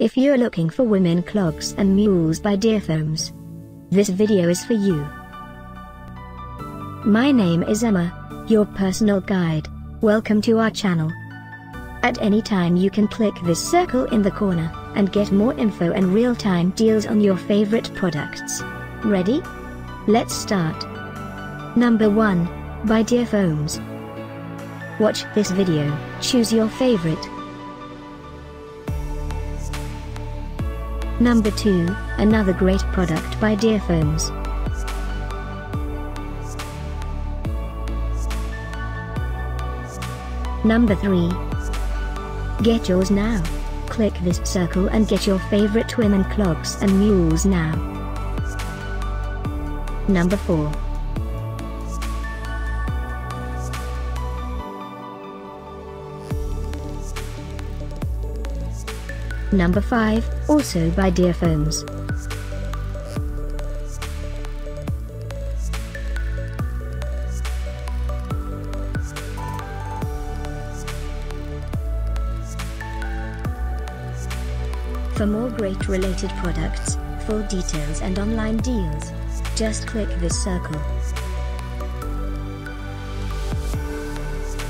If you're looking for women clogs and mules by Dearfoams, this video is for you. My name is Emma, your personal guide. Welcome to our channel. At any time you can click this circle in the corner, and get more info and real-time deals on your favorite products. Ready? Let's start. Number 1, by Dearfoams. Watch this video, choose your favorite. Number 2, another great product by Dearfoams. Number 3. Get yours now. Click this circle and get your favorite women clogs and mules now. Number 4. Number 5, also by Dearfoams. For more great related products, full details and online deals, just click this circle.